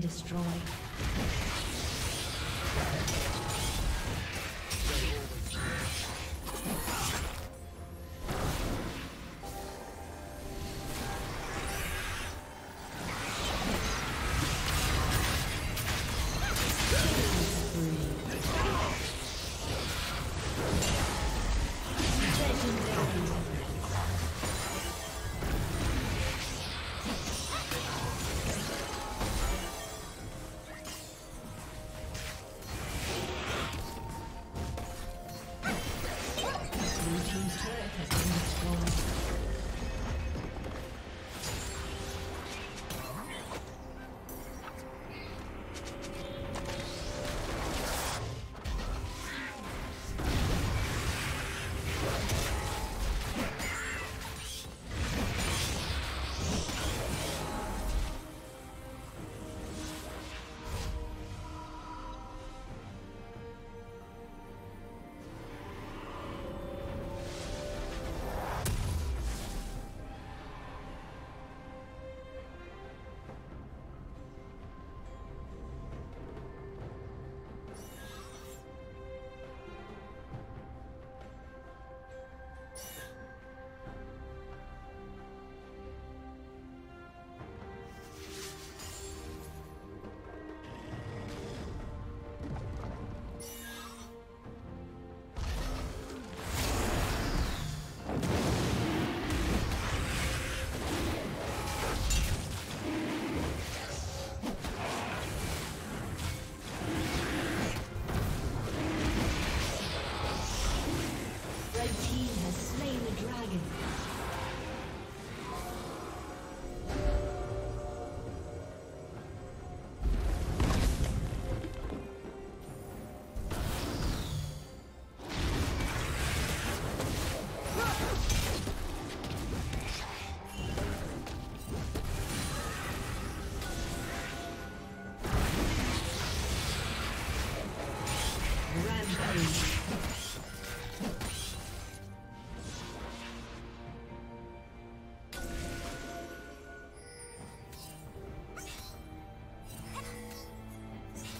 Destroyed.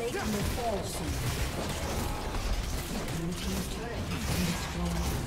Make them fall soon. Blue team's turret has been destroyed.